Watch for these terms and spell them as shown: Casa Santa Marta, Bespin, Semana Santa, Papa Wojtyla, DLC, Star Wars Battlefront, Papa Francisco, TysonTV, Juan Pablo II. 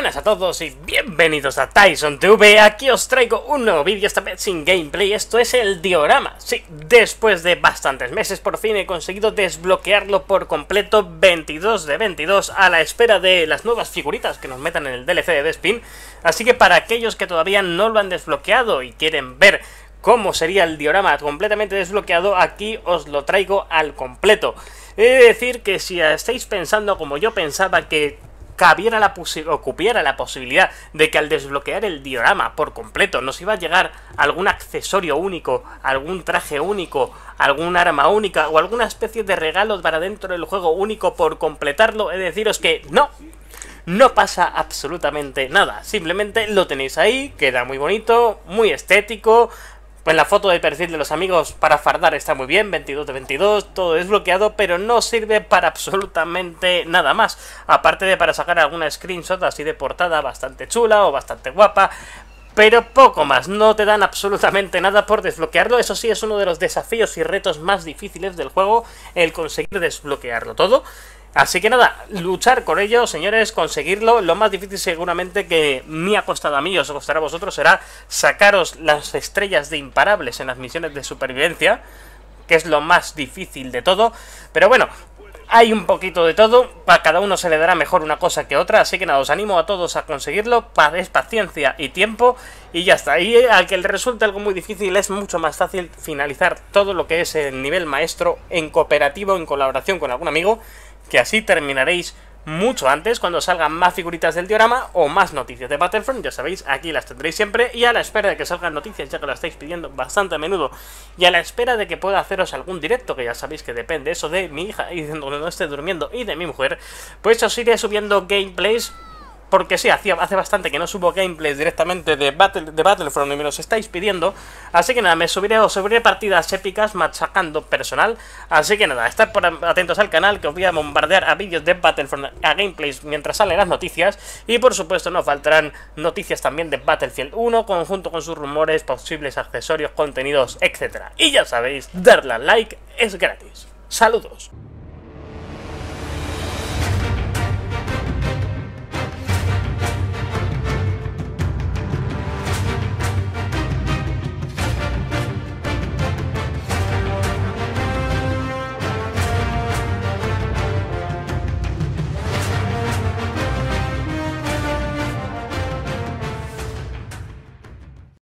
Buenas a todos y bienvenidos a TysonTV. Aquí os traigo un nuevo vídeo, esta vez sin gameplay. Esto es el diorama. Sí, después de bastantes meses por fin he conseguido desbloquearlo por completo, 22 de 22, a la espera de las nuevas figuritas que nos metan en el DLC de Bespin. Así que para aquellos que todavía no lo han desbloqueado y quieren ver cómo sería el diorama completamente desbloqueado, aquí os lo traigo al completo. He de decir que si estáis pensando como yo pensaba que cabiera o cupiera la posibilidad de que al desbloquear el diorama por completo nos iba a llegar algún accesorio único, algún traje único, algún arma única o alguna especie de regalo para dentro del juego único por completarlo, he de deciros que no. No pasa absolutamente nada, simplemente lo tenéis ahí, queda muy bonito, muy estético. Pues la foto de perfil de los amigos para fardar está muy bien, 22 de 22, todo desbloqueado, pero no sirve para absolutamente nada más. Aparte de para sacar alguna screenshot así de portada bastante chula o bastante guapa, pero poco más, no te dan absolutamente nada por desbloquearlo. Eso sí, es uno de los desafíos y retos más difíciles del juego, el conseguir desbloquearlo todo. Así que nada, luchar con ello, señores, conseguirlo. Lo más difícil seguramente que me ha costado a mí, os costará a vosotros, será sacaros las estrellas de imparables en las misiones de supervivencia, que es lo más difícil de todo. Pero bueno, hay un poquito de todo, a cada uno se le dará mejor una cosa que otra. Así que nada, os animo a todos a conseguirlo, es paciencia y tiempo y ya está. Y al que le resulte algo muy difícil es mucho más fácil finalizar todo lo que es el nivel maestro en cooperativo, en colaboración con algún amigo, que así terminaréis mucho antes cuando salgan más figuritas del diorama o más noticias de Battlefront. Ya sabéis, aquí las tendréis siempre y a la espera de que salgan noticias, ya que lo estáis pidiendo bastante a menudo, y a la espera de que pueda haceros algún directo, que ya sabéis que depende eso de mi hija y de donde no esté durmiendo y de mi mujer, pues os iré subiendo gameplays. Porque sí, hace bastante que no subo gameplays directamente de Battlefront y me los estáis pidiendo. Así que nada, os subiré partidas épicas machacando personal. Así que nada, estad atentos al canal, que os voy a bombardear a vídeos de Battlefront, a gameplays mientras salen las noticias. Y por supuesto no faltarán noticias también de Battlefield 1, conjunto con sus rumores, posibles accesorios, contenidos, etc. Y ya sabéis, darle al like es gratis. Saludos.